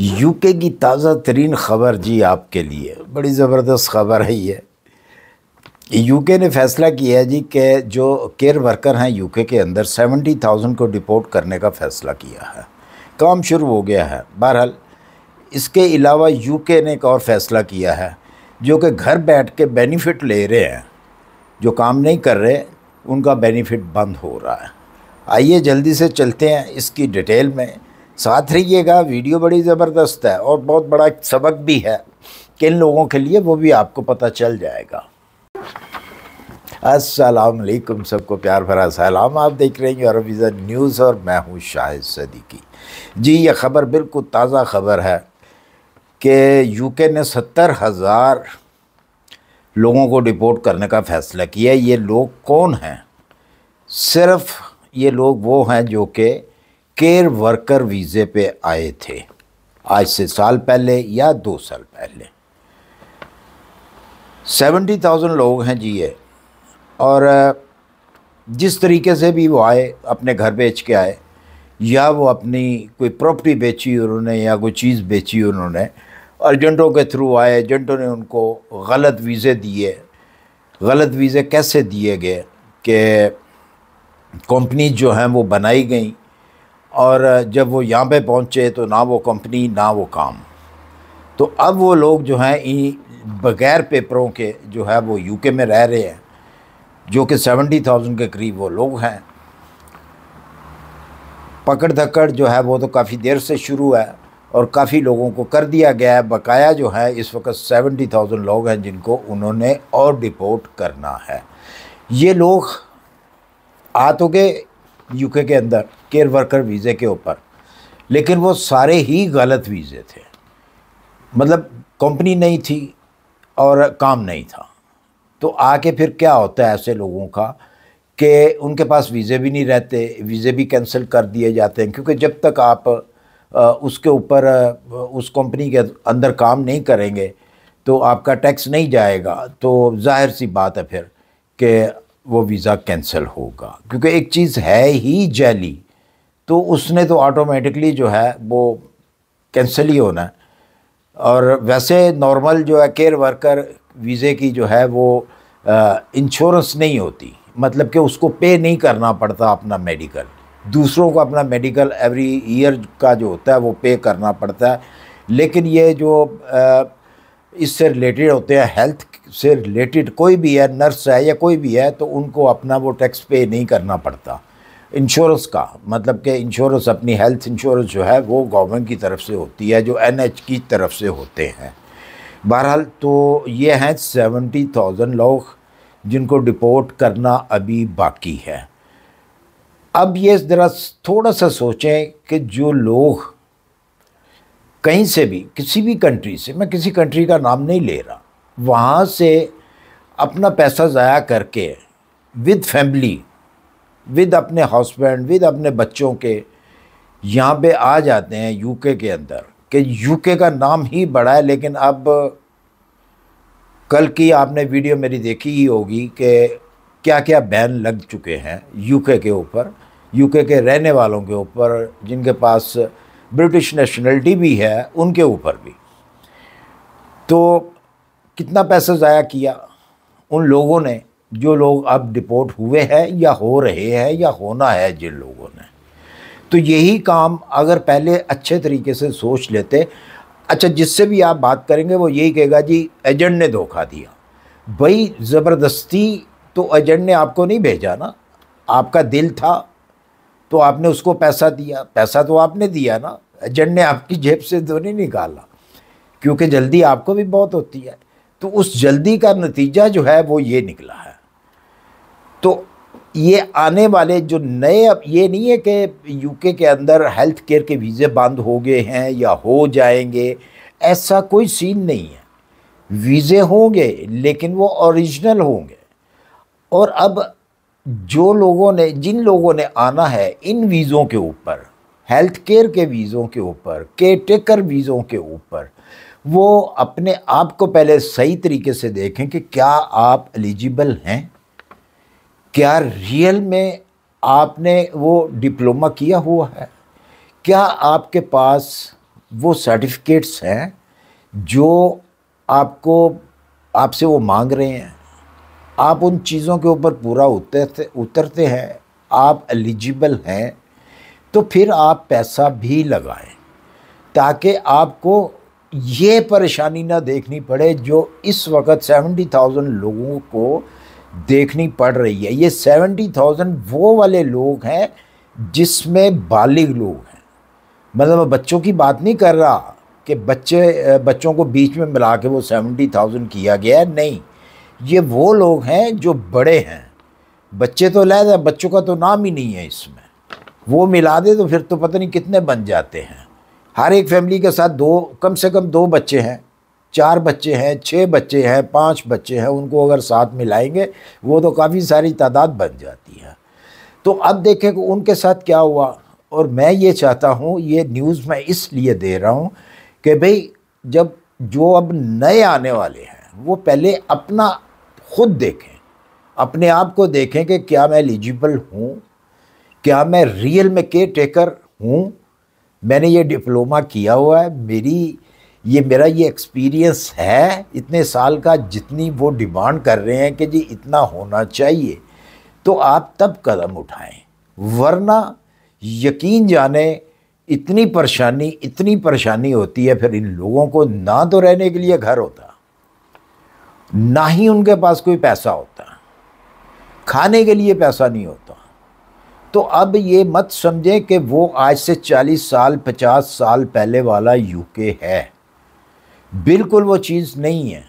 UK की ताज़ा तरीन ख़बर जी आपके लिए, बड़ी ज़बरदस्त ख़बर है ये। यूके ने फ़ैसला किया है जी कि जो केयर वर्कर हैं यूके के अंदर 70,000 को डिपोर्ट करने का फ़ैसला किया है, काम शुरू हो गया है। बहरहाल इसके अलावा यूके ने एक और फ़ैसला किया है, जो कि घर बैठ के बेनिफिट ले रहे हैं, जो काम नहीं कर रहे उनका बेनिफिट बंद हो रहा है। आइए जल्दी से चलते हैं इसकी डिटेल में, साथ रहिएगा। वीडियो बड़ी ज़बरदस्त है और बहुत बड़ा सबक भी है किन लोगों के लिए, वो भी आपको पता चल जाएगा। अस्सलाम वालेकुम, सबको प्यार भरा सलाम। आप देख रहे हैं यूआरएफ न्यूज़ और मैं हूँ शाहिद सदीकी जी। ये ख़बर बिल्कुल ताज़ा ख़बर है कि यूके ने 70,000 लोगों को डिपोर्ट करने का फ़ैसला किया। ये लोग कौन हैं? सिर्फ़ ये लोग वो हैं जो कि केयर वर्कर वीज़े पे आए थे आज से साल पहले या 2 साल पहले। 70,000 लोग हैं जी ये, और जिस तरीके से भी वो आए, अपने घर बेच के आए या वो अपनी कोई प्रॉपर्टी बेची उन्होंने या कोई चीज़ बेची उन्होंने, और एजेंटों के थ्रू आए। एजेंटों ने उनको गलत वीज़े दिए। गलत वीज़े कैसे दिए गए कि कंपनी जो हैं वो बनाई गई, और जब वो यहाँ पे पहुँचे तो ना वो कंपनी ना वो काम। तो अब वो लोग जो हैं बग़ैर पेपरों के जो है वो यूके में रह रहे हैं, जो कि 70,000 के करीब वो लोग हैं। पकड़ धक्कड़ जो है वो तो काफ़ी देर से शुरू है और काफ़ी लोगों को कर दिया गया है। बकाया जो है इस वक्त 70,000 लोग हैं जिनको उन्होंने और डिपोर्ट करना है। ये लोग आ तो गए यूके के अंदर केयर वर्कर वीज़े के ऊपर, लेकिन वो सारे ही गलत वीज़े थे। मतलब कंपनी नहीं थी और काम नहीं था। तो आके फिर क्या होता है ऐसे लोगों का कि उनके पास वीज़े भी नहीं रहते, वीज़े भी कैंसिल कर दिए जाते हैं, क्योंकि जब तक आप उसके ऊपर उस कंपनी के अंदर काम नहीं करेंगे तो आपका टैक्स नहीं जाएगा। तो जाहिर सी बात है फिर कि वो वीज़ा कैंसिल होगा, क्योंकि एक चीज़ है ही जाली, तो उसने तो ऑटोमेटिकली जो है वो कैंसिल ही होना है। और वैसे नॉर्मल जो है केयर वर्कर वीज़े की जो है वो इंश्योरेंस नहीं होती, मतलब कि उसको पे नहीं करना पड़ता अपना मेडिकल। दूसरों को अपना मेडिकल एवरी ईयर का जो होता है वो पे करना पड़ता है, लेकिन ये जो इससे रिलेटेड होते हैं, हेल्थ से रिलेटेड कोई भी है, नर्स है या कोई भी है, तो उनको अपना वो टैक्स पे नहीं करना पड़ता इंश्योरेंस का। मतलब कि इंश्योरेंस, अपनी हेल्थ इंश्योरेंस जो है वो गवर्नमेंट की तरफ से होती है, जो NH की तरफ से होते हैं। बहरहाल तो ये हैं 70,000 लोग जिनको डिपोर्ट करना अभी बाकी है। अब ये ज़रा थोड़ा सा सोचें कि जो लोग कहीं से भी, किसी भी कंट्री से, मैं किसी कंट्री का नाम नहीं ले रहा, वहाँ से अपना पैसा ज़ाया करके विद फैमिली, विद अपने हस्बैंड, विद अपने बच्चों के यहाँ पे आ जाते हैं यूके के अंदर, कि यूके का नाम ही बड़ा है। लेकिन अब कल की आपने वीडियो मेरी देखी ही होगी कि क्या क्या बैन लग चुके हैं यूके के ऊपर, यूके के रहने वालों के ऊपर, जिनके पास ब्रिटिश नेशनलिटी भी है उनके ऊपर भी। तो कितना पैसा ज़ाया किया उन लोगों ने जो लोग अब डिपोर्ट हुए हैं या हो रहे हैं या होना है जिन लोगों ने। तो यही काम अगर पहले अच्छे तरीके से सोच लेते। अच्छा, जिससे भी आप बात करेंगे वो यही कहेगा जी एजेंट ने धोखा दिया। भाई ज़बरदस्ती तो एजेंट ने आपको नहीं भेजा ना, आपका दिल था तो आपने उसको पैसा दिया। पैसा तो आपने दिया ना, एजेंट ने आपकी जेब से तो नहीं निकाला, क्योंकि जल्दी आपको भी बहुत होती है। तो उस जल्दी का नतीजा जो है वो ये निकला है। तो ये आने वाले जो नए, अब ये नहीं है कि यूके के अंदर हेल्थ केयर के वीज़े बंद हो गए हैं या हो जाएंगे, ऐसा कोई सीन नहीं है। वीज़े होंगे लेकिन वो ओरिजिनल होंगे। और अब जो लोगों ने, जिन लोगों ने आना है इन वीज़ों के ऊपर, हेल्थ केयर के वीज़ों के ऊपर, केयर टेकर वीज़ों के ऊपर, वो अपने आप को पहले सही तरीके से देखें कि क्या आप एलिजिबल हैं, क्या रियल में आपने वो डिप्लोमा किया हुआ है, क्या आपके पास वो सर्टिफिकेट्स हैं जो आपको आपसे वो मांग रहे हैं। आप उन चीज़ों के ऊपर पूरा उतरते हैं, आप एलिजिबल हैं, तो फिर आप पैसा भी लगाएं ताकि आपको ये परेशानी ना देखनी पड़े जो इस वक्त 70,000 लोगों को देखनी पड़ रही है। ये 70,000 वो वाले लोग हैं जिसमें बालिग लोग हैं, मतलब बच्चों की बात नहीं कर रहा कि बच्चों को बीच में मिला के वो 70,000 किया गया है, नहीं, ये वो लोग हैं जो बड़े हैं। बच्चे तो अलग हैं, बच्चों का तो नाम ही नहीं है इसमें, वो मिला दे तो फिर तो पता नहीं कितने बन जाते हैं। हर एक फैमिली के साथ कम से कम दो बच्चे हैं, चार बच्चे हैं, छः बच्चे हैं, पाँच बच्चे हैं, उनको अगर साथ मिलाएंगे वो तो काफ़ी सारी तादाद बन जाती है। तो अब देखें कि उनके साथ क्या हुआ। और मैं ये चाहता हूँ, ये न्यूज़ मैं इसलिए दे रहा हूँ कि भाई जब जो अब नए आने वाले हैं वो पहले अपना खुद देखें, अपने आप को देखें कि क्या मैं एलिजिबल हूँ, क्या मैं रियल में केयर टेकर हूँ, मैंने ये डिप्लोमा किया हुआ है, मेरा ये एक्सपीरियंस है इतने साल का, जितनी वो डिमांड कर रहे हैं कि जी इतना होना चाहिए, तो आप तब कदम उठाएं, वरना यकीन जाने इतनी परेशानी होती है फिर इन लोगों को। ना तो रहने के लिए घर होता, ना ही उनके पास कोई पैसा होता, खाने के लिए पैसा नहीं होता। तो अब ये मत समझें कि वो आज से 40 साल 50 साल पहले वाला यूके है, बिल्कुल वो चीज़ नहीं है।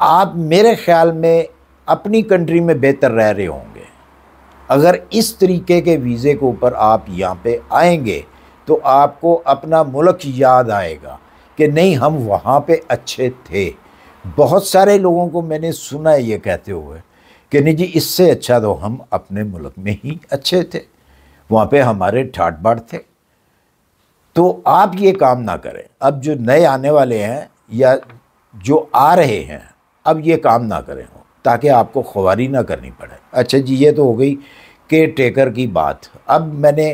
आप मेरे ख़्याल में अपनी कंट्री में बेहतर रह रहे होंगे अगर इस तरीके के वीज़े के ऊपर आप यहाँ पे आएंगे, तो आपको अपना मुल्क याद आएगा कि नहीं हम वहाँ पे अच्छे थे। बहुत सारे लोगों को मैंने सुना है ये कहते हुए कि नहीं जी इससे अच्छा तो हम अपने मुल्क में ही अच्छे थे, वहाँ पे हमारे ठाट बाट थे। तो आप ये काम ना करें, अब जो नए आने वाले हैं या जो आ रहे हैं, अब ये काम ना करें ताकि आपको ख्वारी ना करनी पड़े। अच्छा जी, ये तो हो गई केयर टेकर की बात। अब मैंने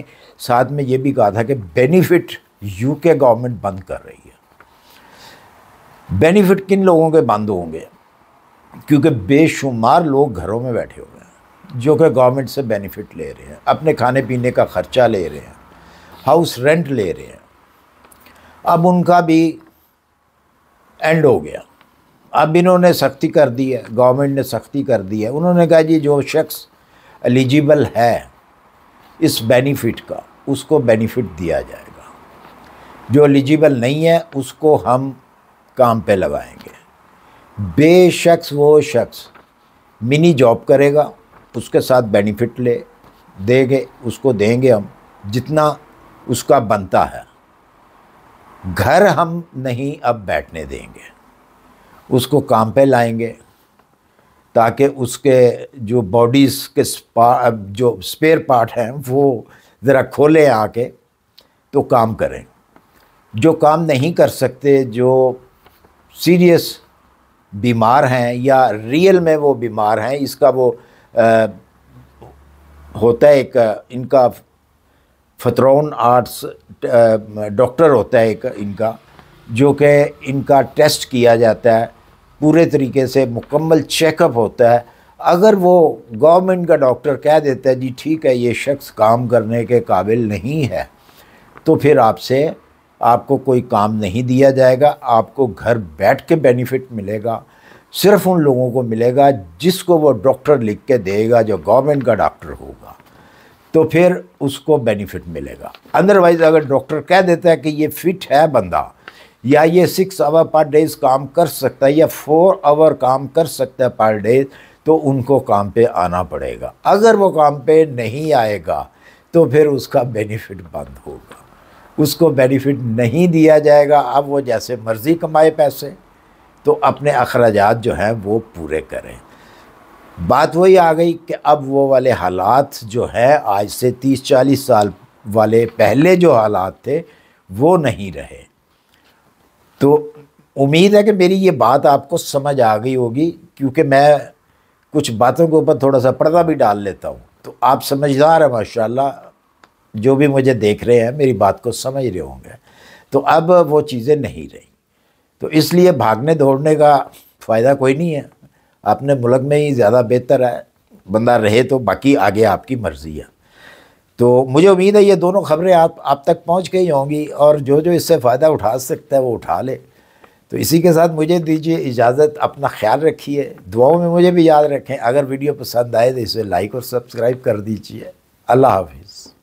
साथ में ये भी कहा था कि बेनिफिट यूके गवर्नमेंट बंद कर रही है। बेनिफिट किन लोगों के बंद होंगे? क्योंकि बेशुमार लोग घरों में बैठे हुए हैं जो कि गवर्नमेंट से बेनिफिट ले रहे हैं, अपने खाने पीने का ख़र्चा ले रहे हैं, हाउस रेंट ले रहे हैं। अब उनका भी एंड हो गया, अब इन्होंने सख्ती कर दी है, गवर्नमेंट ने सख्ती कर दी है। उन्होंने कहा जी जो शख्स एलिजिबल है इस बेनिफिट का उसको बेनिफिट दिया जाएगा, जो एलिजिबल नहीं है उसको हम काम पे लगाएंगे। बेशक वो शख्स मिनी जॉब करेगा उसके साथ बेनिफिट ले देंगे, उसको देंगे हम जितना उसका बनता है। घर हम नहीं अब बैठने देंगे, उसको काम पे लाएंगे ताकि उसके जो बॉडीज़ के जो स्पेयर पार्ट हैं वो ज़रा खोलें आके तो काम करें। जो काम नहीं कर सकते, जो सीरियस बीमार हैं या रियल में वो बीमार हैं, इसका वो होता है एक इनका फतरौन आर्ट्स डॉक्टर होता है एक इनका, जो कि इनका टेस्ट किया जाता है पूरे तरीके से, मुकम्मल चेकअप होता है। अगर वो गवर्नमेंट का डॉक्टर कह देता है जी ठीक है ये शख्स काम करने के काबिल नहीं है, तो फिर आपसे आपको कोई काम नहीं दिया जाएगा, आपको घर बैठ के बेनिफिट मिलेगा। सिर्फ उन लोगों को मिलेगा जिसको वो डॉक्टर लिख के देगा, जो गवर्नमेंट का डॉक्टर होगा तो फिर उसको बेनिफिट मिलेगा। अदरवाइज़ अगर डॉक्टर कह देता है कि ये फिट है बंदा, या ये 6 आवर पर डेज काम कर सकता है, या 4 आवर काम कर सकता है पर डे, तो उनको काम पे आना पड़ेगा। अगर वो काम पे नहीं आएगा तो फिर उसका बेनिफिट बंद होगा, उसको बेनिफिट नहीं दिया जाएगा। अब वो जैसे मर्ज़ी कमाए पैसे, तो अपने अखराजात जो हैं वो पूरे करें। बात वही आ गई कि अब वो वाले हालात जो हैं आज से 30-40 साल वाले पहले जो हालात थे वो नहीं रहे। तो उम्मीद है कि मेरी ये बात आपको समझ आ गई होगी, क्योंकि मैं कुछ बातों के ऊपर थोड़ा सा पर्दा भी डाल लेता हूँ। तो आप समझदार हैं माशाल्लाह, जो भी मुझे देख रहे हैं मेरी बात को समझ रहे होंगे। तो अब वो चीज़ें नहीं रही, तो इसलिए भागने दौड़ने का फ़ायदा कोई नहीं है। अपने मुल्क में ही ज़्यादा बेहतर है बंदा रहे, तो बाकी आगे आपकी मर्ज़ी है। तो मुझे उम्मीद है ये दोनों ख़बरें आप तक पहुंच गई होंगी, और जो जो इससे फ़ायदा उठा सकता है वो उठा ले। तो इसी के साथ मुझे दीजिए इजाज़त, अपना ख्याल रखिए, दुआओं में मुझे भी याद रखें। अगर वीडियो पसंद आए तो इसे लाइक और सब्सक्राइब कर दीजिए। अल्लाह हाफिज़।